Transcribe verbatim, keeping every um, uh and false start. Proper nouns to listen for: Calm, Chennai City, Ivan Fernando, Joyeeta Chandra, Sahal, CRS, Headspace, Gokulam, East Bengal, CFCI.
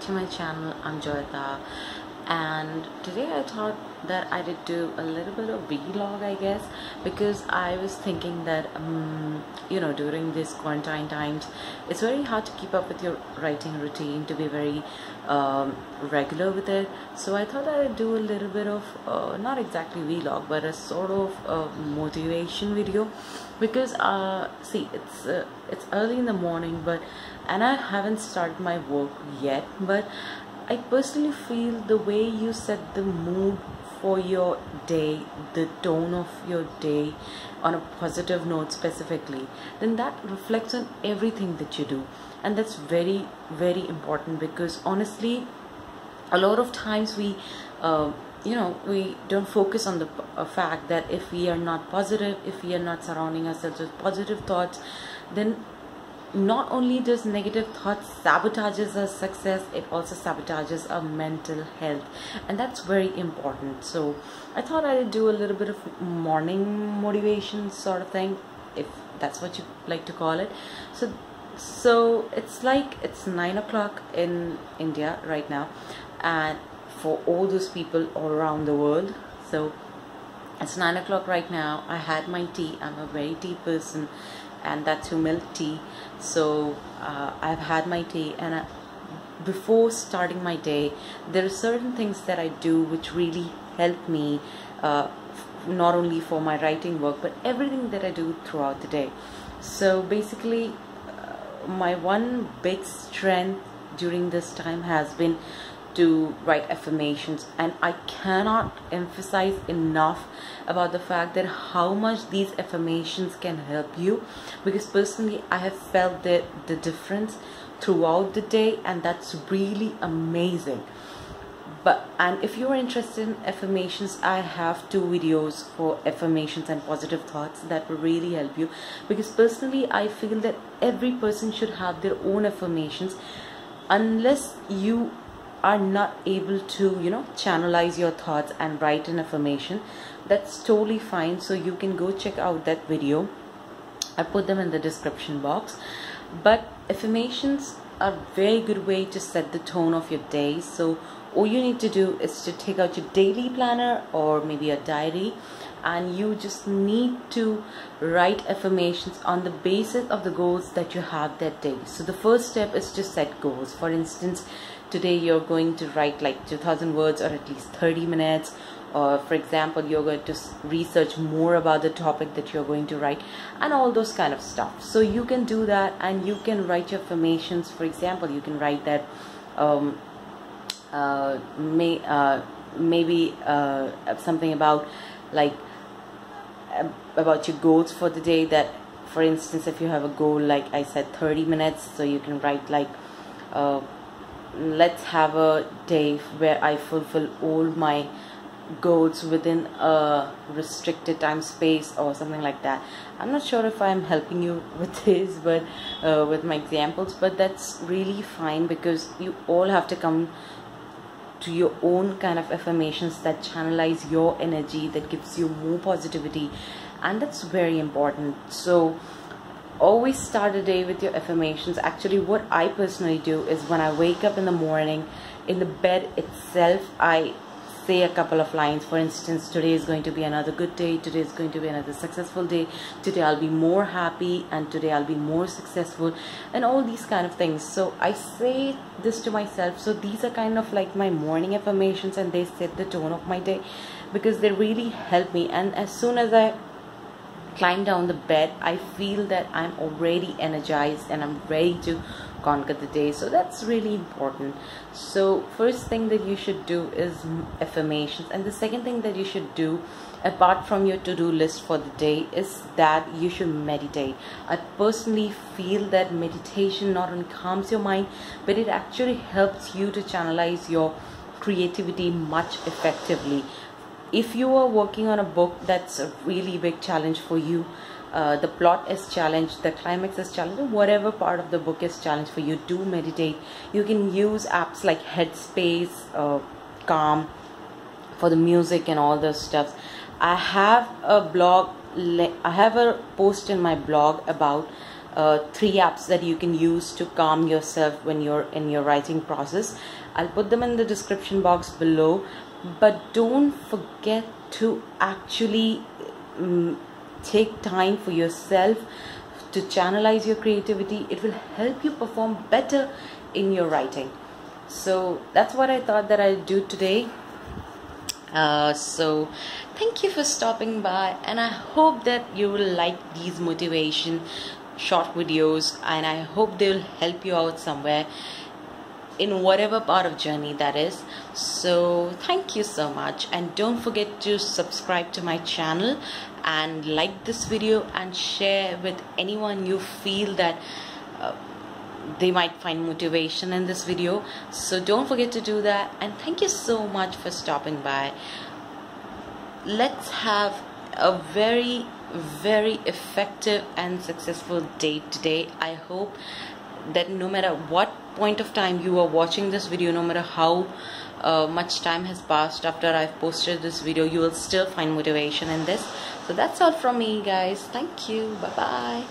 back to my channel. I'm Joyeeta, and today I thought that I did do a little bit of vlog, I guess, because I was thinking that um, you know, during this quarantine times, it's very hard to keep up with your writing routine, to be very um, regular with it. So I thought I'd do a little bit of uh, not exactly vlog, but a sort of uh, motivation video, because uh, see, it's uh, it's early in the morning, but and I haven't started my work yet, but I personally feel the way you set the mood for your day, the tone of your day on a positive note specifically, then that reflects on everything that you do. And that's very, very important, because honestly, a lot of times we, uh, you know, we don't focus on the uh, fact that if we are not positive, if we are not surrounding ourselves with positive thoughts, then not only does negative thoughts sabotages our success, it also sabotages our mental health, and that's very important. So I thought I'd do a little bit of morning motivation sort of thing, if that's what you like to call it. So so it's like it's nine o'clock in India right now, and for all those people all around the world, so it's nine o'clock right now. I had my tea. I'm a very tea person, and that's who milk tea. So uh, I've had my tea, and I, before starting my day, there are certain things that I do which really help me, uh, not only for my writing work, but everything that I do throughout the day. So basically, uh, my one big strength during this time has been to write affirmations, and I cannot emphasize enough about the fact that how much these affirmations can help you, because personally I have felt the, the difference throughout the day, and that's really amazing. But and if you are interested in affirmations, I have two videos for affirmations and positive thoughts that will really help you, because personally I feel that every person should have their own affirmations, unless you are not able to, you know, channelize your thoughts and write an affirmation. That's totally fine. So you can go check out that video. I put them in the description box. But affirmations are a very good way to set the tone of your day. So all you need to do is to take out your daily planner or maybe a diary, and you just need to write affirmations on the basis of the goals that you have that day. So the first step is to set goals. For instance, today you're going to write like two thousand words, or at least thirty minutes, or for example you're going to research more about the topic that you're going to write, and all those kind of stuff. So you can do that, and you can write your affirmations. For example, you can write that um, uh, may, uh, maybe uh, something about like about your goals for the day. That, for instance, if you have a goal, like I said, thirty minutes, so you can write like uh, let's have a day where I fulfill all my goals within a restricted time space, or something like that. I'm not sure if I'm helping you with this, but uh, with my examples, but that's really fine, because you all have to come to your own kind of affirmations that channelize your energy, that gives you more positivity, and that's very important. So always start a day with your affirmations. Actually, what I personally do is when I wake up in the morning, in the bed itself, I say a couple of lines. For instance, today is going to be another good day, today is going to be another successful day, today I'll be more happy, and today I'll be more successful, and all these kind of things. So I say this to myself. So these are kind of like my morning affirmations, and they set the tone of my day, because they really help me. And as soon as I climb down the bed, I feel that I'm already energized and I'm ready to conquer the day. So that's really important. So first thing that you should do is affirmations, and the second thing that you should do apart from your to-do list for the day is that you should meditate. I personally feel that meditation not only calms your mind, but it actually helps you to channelize your creativity much effectively. If you are working on a book, that's a really big challenge for you. Uh, the plot is challenged, the climax is challenged, whatever part of the book is challenged for you, do meditate. You can use apps like Headspace, uh, Calm for the music and all those stuff. I have a blog, I have a post in my blog about uh, three apps that you can use to calm yourself when you're in your writing process. I'll put them in the description box below, but don't forget to actually um, take time for yourself to channelize your creativity. It will help you perform better in your writing. So that's what I thought that I'd do today. Uh, so thank you for stopping by, and I hope that you will like these motivation short videos, and I hope they will help you out somewhere in whatever part of journey that is. So thank you so much, and don't forget to subscribe to my channel and like this video and share with anyone you feel that uh, they might find motivation in this video. So don't forget to do that, and thank you so much for stopping by. Let's have a very very effective and successful day today. I hope that no matter what point of time you are watching this video, no matter how uh, much time has passed after I've posted this video, you will still find motivation in this. So that's all from me, guys. Thank you. Bye bye.